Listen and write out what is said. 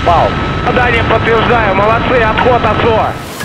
попал. Задание подтверждаю, молодцы, отход АСО.